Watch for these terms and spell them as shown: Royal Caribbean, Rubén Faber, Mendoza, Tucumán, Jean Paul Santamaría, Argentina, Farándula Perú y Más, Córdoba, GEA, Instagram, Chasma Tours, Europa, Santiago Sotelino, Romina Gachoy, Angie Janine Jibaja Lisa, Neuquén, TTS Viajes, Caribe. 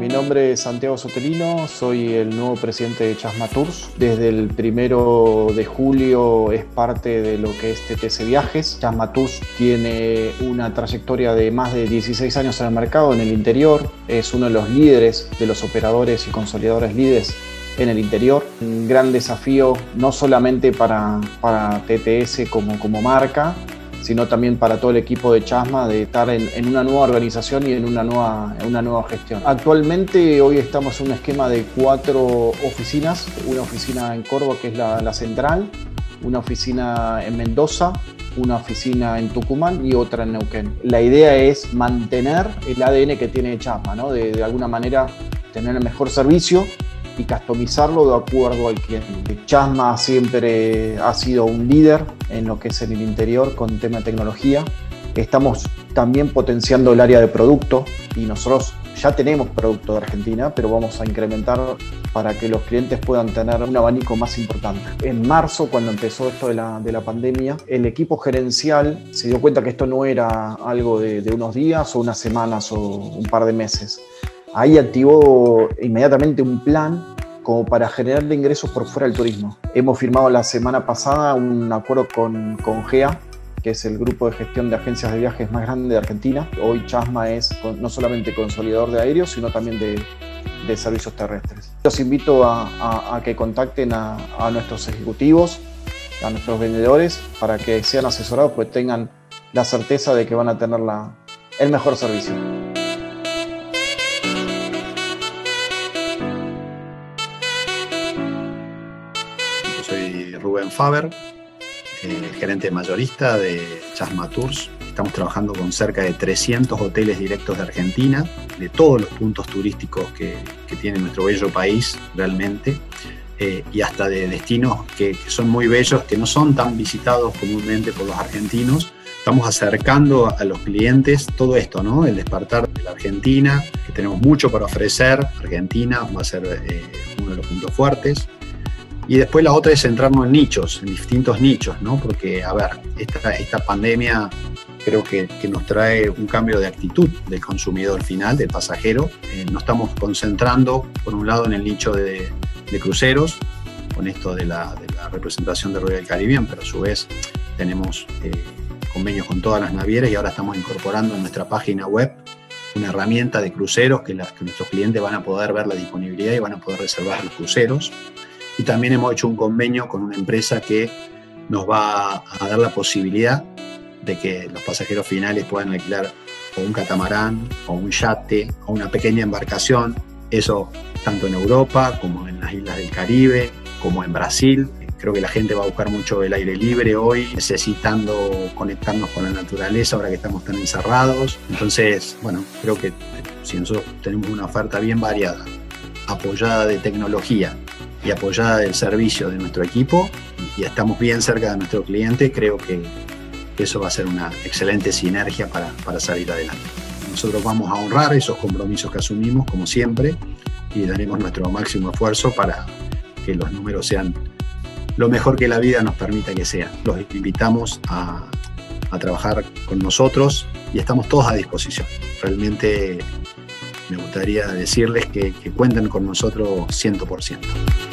Mi nombre es Santiago Sotelino, soy el nuevo presidente de Chasma Tours. Desde el 1 de julio es parte de lo que es TTS Viajes. Chasma Tours tiene una trayectoria de más de 16 años en el mercado, en el interior. Es uno de los líderes, de los operadores y consolidadores líderes en el interior. Un gran desafío no solamente para TTS como marca, sino también para todo el equipo de Chasma de estar en una nueva organización y en una nueva gestión. Actualmente hoy estamos en un esquema de 4 oficinas, una oficina en Córdoba que es la central, una oficina en Mendoza, una oficina en Tucumán y otra en Neuquén. La idea es mantener el ADN que tiene Chasma, ¿no? De alguna manera tener el mejor servicio y customizarlo de acuerdo al cliente. Chasma siempre ha sido un líder en lo que es en el interior con tema de tecnología. Estamos también potenciando el área de producto y nosotros ya tenemos producto de Argentina, pero vamos a incrementar para que los clientes puedan tener un abanico más importante. En marzo, cuando empezó esto de la pandemia, el equipo gerencial se dio cuenta que esto no era algo de unos días o unas semanas o un par de meses. Ahí activó inmediatamente un plan como para generarle ingresos por fuera del turismo. Hemos firmado la semana pasada un acuerdo con GEA, que es el grupo de gestión de agencias de viajes más grande de Argentina. Hoy Chasma es no solamente consolidador de aéreos, sino también de servicios terrestres. Los invito a que contacten a nuestros ejecutivos, a nuestros vendedores, para que sean asesorados, pues tengan la certeza de que van a tener el mejor servicio. Soy Rubén Faber, gerente mayorista de Chasma Tours. Estamos trabajando con cerca de 300 hoteles directos de Argentina, de todos los puntos turísticos que tiene nuestro bello país realmente, y hasta de destinos que son muy bellos, que no son tan visitados comúnmente por los argentinos. Estamos acercando a los clientes todo esto, ¿no? El despertar de la Argentina, que tenemos mucho para ofrecer. Argentina va a ser uno de los puntos fuertes. Y después la otra es centrarnos en nichos, en distintos nichos, ¿no? Porque, a ver, esta pandemia creo que nos trae un cambio de actitud del consumidor final, del pasajero. Nos estamos concentrando, por un lado, en el nicho de cruceros, con esto de la representación de Royal Caribbean, pero a su vez tenemos convenios con todas las navieras y ahora estamos incorporando en nuestra página web una herramienta de cruceros que nuestros clientes van a poder ver la disponibilidad y van a poder reservar los cruceros. Y también hemos hecho un convenio con una empresa que nos va a dar la posibilidad de que los pasajeros finales puedan alquilar o un catamarán, o un yate, o una pequeña embarcación. Eso tanto en Europa, como en las islas del Caribe, como en Brasil. Creo que la gente va a buscar mucho el aire libre hoy, necesitando conectarnos con la naturaleza ahora que estamos tan encerrados. Entonces, bueno, creo que si nosotros tenemos una oferta bien variada, apoyada de tecnología, y apoyada del servicio de nuestro equipo y estamos bien cerca de nuestro cliente, creo que eso va a ser una excelente sinergia para salir adelante. Nosotros vamos a honrar esos compromisos que asumimos, como siempre, y daremos nuestro máximo esfuerzo para que los números sean lo mejor que la vida nos permita que sean. Los invitamos a trabajar con nosotros y estamos todos a disposición. Realmente me gustaría decirles que cuenten con nosotros 100%.